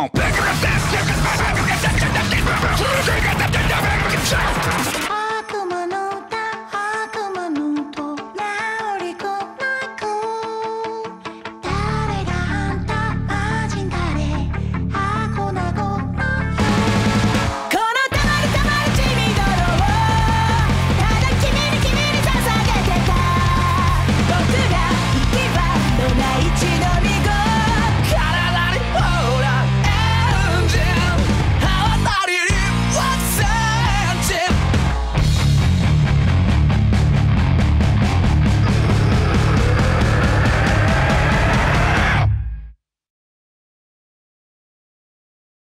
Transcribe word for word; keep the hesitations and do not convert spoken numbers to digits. on.